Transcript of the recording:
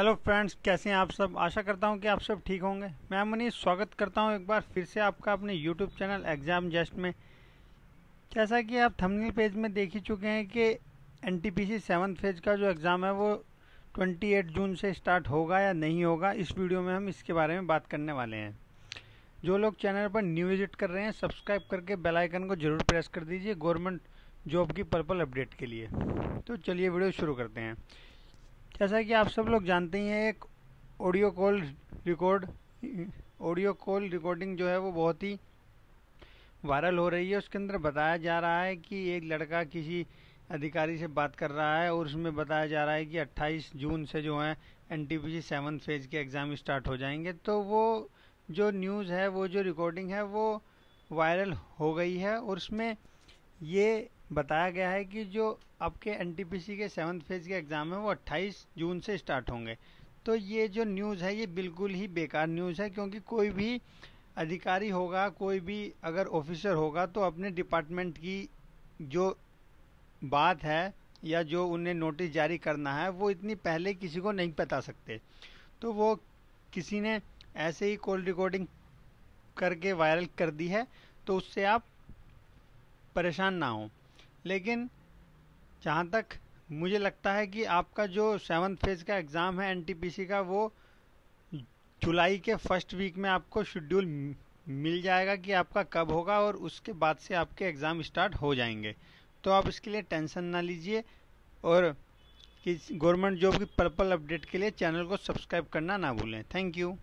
Hello friends, कैसे हैं आप सब। आशा करता हूं कि आप सब ठीक होंगे। मैं मनीष स्वागत करता हूं एक बार फिर से आपका अपने यूट्यूब चैनल एग्ज़ाम जस्ट में। जैसा कि आप थंबनेल पेज में देख ही चुके हैं कि एनटीपीसी 7th फेज का जो एग्ज़ाम है वो 28 जून से स्टार्ट होगा या नहीं होगा। इस वीडियो में हम इसके बारे में बात करने वाले हैं। जो लोग चैनल पर न्यू विजिट कर रहे हैं, सब्सक्राइब करके बेल आइकन को ज़रूर प्रेस कर दीजिए गवर्नमेंट जॉब की पर्पल अपडेट के लिए। तो चलिए वीडियो शुरू करते हैं। जैसा कि आप सब लोग जानते ही हैं, एक ऑडियो कॉल रिकॉर्डिंग जो है वो बहुत ही वायरल हो रही है। उसके अंदर बताया जा रहा है कि एक लड़का किसी अधिकारी से बात कर रहा है और उसमें बताया जा रहा है कि 28 जून से जो है एनटीपीसी 7th फेज के एग्ज़ाम स्टार्ट हो जाएंगे। तो वो जो न्यूज़ है, वो जो रिकॉर्डिंग है वो वायरल हो गई है और उसमें ये बताया गया है कि जो आपके एनटीपीसी के 7th फेज के एग्ज़ाम है वो 28 जून से स्टार्ट होंगे। तो ये जो न्यूज़ है ये बिल्कुल ही बेकार न्यूज़ है, क्योंकि कोई भी अधिकारी होगा, कोई भी अगर ऑफिसर होगा तो अपने डिपार्टमेंट की जो बात है या जो उन्हें नोटिस जारी करना है वो इतनी पहले किसी को नहीं बता सकते। तो वो किसी ने ऐसे ही कॉल रिकॉर्डिंग करके वायरल कर दी है, तो उससे आप परेशान ना हों। लेकिन जहाँ तक मुझे लगता है कि आपका जो 7th फेज़ का एग्ज़ाम है एनटीपीसी का, वो जुलाई के फर्स्ट वीक में आपको शेड्यूल मिल जाएगा कि आपका कब होगा और उसके बाद से आपके एग्ज़ाम स्टार्ट हो जाएंगे। तो आप इसके लिए टेंशन ना लीजिए और गवर्नमेंट जॉब की पर्पल अपडेट के लिए चैनल को सब्सक्राइब करना ना भूलें। Thank you.